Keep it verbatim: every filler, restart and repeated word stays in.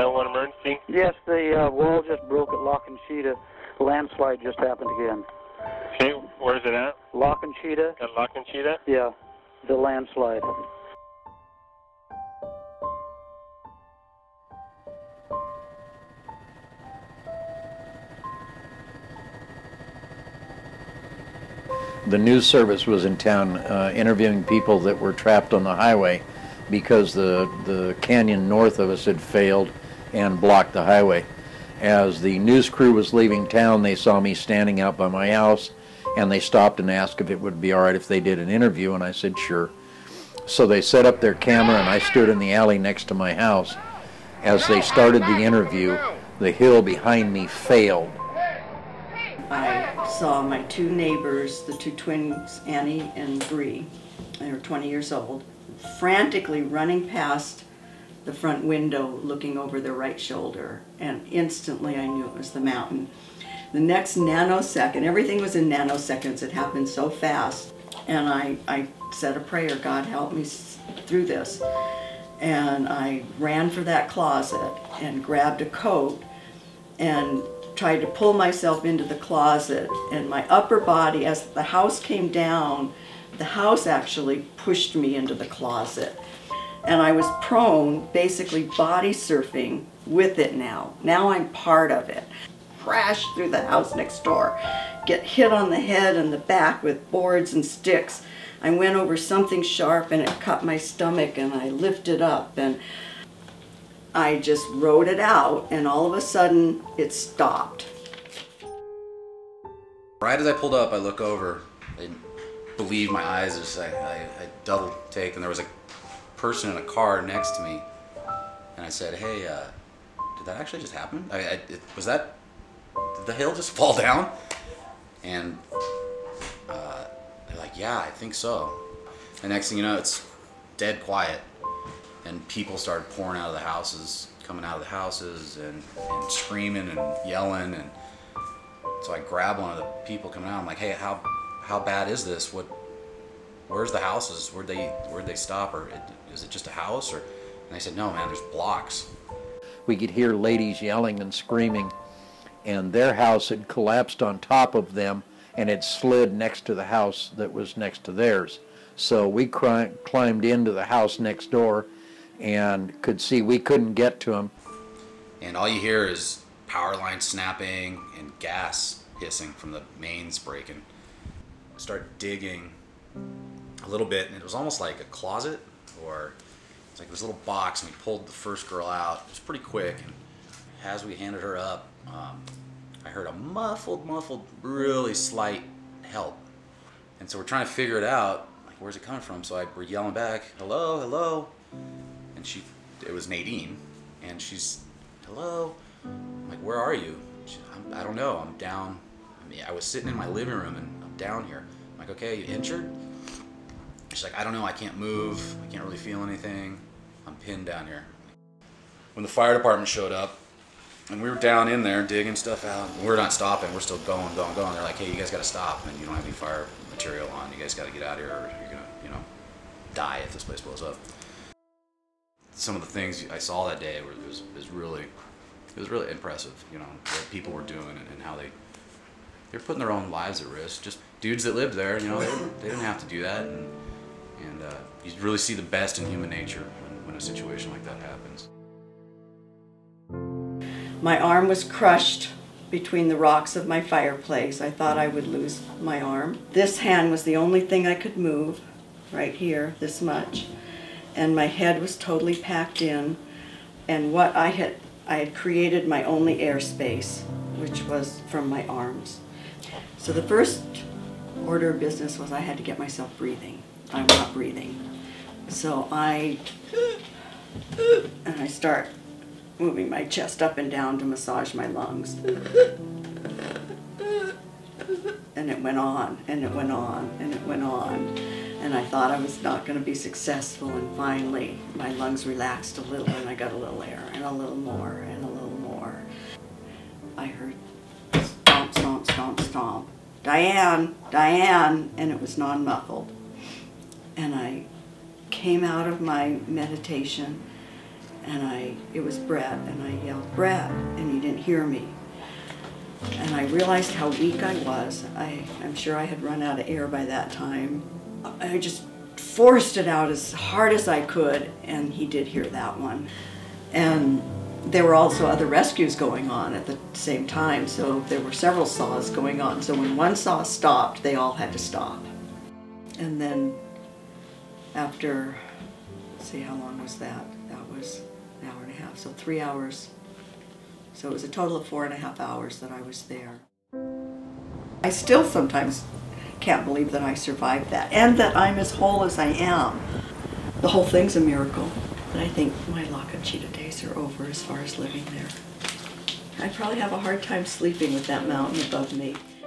that one emergency? Yes, the uh, wall just broke at La Conchita. The landslide just happened again. Okay, where is it at? La Conchita. At La Conchita? Yeah, the landslide. The news service was in town uh, interviewing people that were trapped on the highway because the, the canyon north of us had failed and blocked the highway. As the news crew was leaving town, they saw me standing out by my house, and they stopped and asked if it would be all right if they did an interview, and I said sure. So they set up their camera, and I stood in the alley next to my house. As they started the interview, the hill behind me failed. I saw my two neighbors, the two twins, Annie and Bree, they were twenty years old, frantically running past the front window looking over their right shoulder, and instantly I knew it was the mountain. The next nanosecond, everything was in nanoseconds, it happened so fast, and I, I said a prayer, God help me through this, and I ran for that closet and grabbed a coat and tried to pull myself into the closet, and my upper body, as the house came down, the house actually pushed me into the closet. And I was prone, basically body surfing with it now. Now I'm part of it. Crash through the house next door, get hit on the head and the back with boards and sticks. I went over something sharp and it cut my stomach and I lifted up and I just rode it out and all of a sudden it stopped. Right as I pulled up, I look over. I believe my eyes are just, I, I, I double take, and there was a person in a car next to me, and I said, hey, uh, did that actually just happen? I, I, it, was that, did the hill just fall down? And uh, they're like, yeah, I think so. The next thing you know, it's dead quiet, and people started pouring out of the houses, coming out of the houses, and, and screaming and yelling, and so I grab one of the people coming out, I'm like, hey, how, how bad is this? What, where's the houses? Where'd they, where'd they stop? Or is it just a house? Or, and they said, no, man, there's blocks. We could hear ladies yelling and screaming, and their house had collapsed on top of them and had slid next to the house that was next to theirs. So we cri- climbed into the house next door and could see we couldn't get to them. And all you hear is power lines snapping and gas hissing from the mains breaking. Start digging a little bit, and it was almost like a closet, or it's like this little box, and we pulled the first girl out. It was pretty quick, and as we handed her up, um, I heard a muffled, muffled, really slight help. And so we're trying to figure it out, like, where's it coming from? So I were yelling back, hello, hello, and she, it was Nadine, and she's, hello, I'm like, where are you? She, I'm, I don't know, I'm down, I mean, I was sitting in my living room, and I'm down here. I'm like, okay, you injured? She's like, I don't know, I can't move, I can't really feel anything, I'm pinned down here. When the fire department showed up, and we were down in there digging stuff out, we're not stopping, we're still going, going, going. They're like, hey, you guys gotta stop, and you don't have any fire material on, you guys gotta get out of here, or you're gonna, you know, die if this place blows up. Some of the things I saw that day were, it was, it was really, it was really impressive, you know, what people were doing and, and how they, they were putting their own lives at risk. Just dudes that lived there, you know, they, they didn't have to do that. And, And uh, you really see the best in human nature when, when a situation like that happens. My arm was crushed between the rocks of my fireplace. I thought I would lose my arm. This hand was the only thing I could move, right here, this much. And my head was totally packed in. And what I had, I had created my only airspace, which was from my arms. So the first order of business was I had to get myself breathing. I'm not breathing. So I, and I start moving my chest up and down to massage my lungs. And it went on, and it went on, and it went on. And I thought I was not going to be successful, and finally my lungs relaxed a little, and I got a little air, and a little more, and a little more. I heard stomp, stomp, stomp, stomp. Diane, Diane, and it was non-muffled. And I came out of my meditation and I, it was Brett, and I yelled, Brett, and he didn't hear me. And I realized how weak I was. I, I'm sure I had run out of air by that time. I just forced it out as hard as I could, and he did hear that one. And there were also other rescues going on at the same time, so there were several saws going on. So when one saw stopped, they all had to stop. And then after, let's see, how long was that? That was an hour and a half, so three hours. So it was a total of four and a half hours that I was there. I still sometimes can't believe that I survived that, and that I'm as whole as I am. The whole thing's a miracle. And I think my La Conchita days are over as far as living there. I probably have a hard time sleeping with that mountain above me.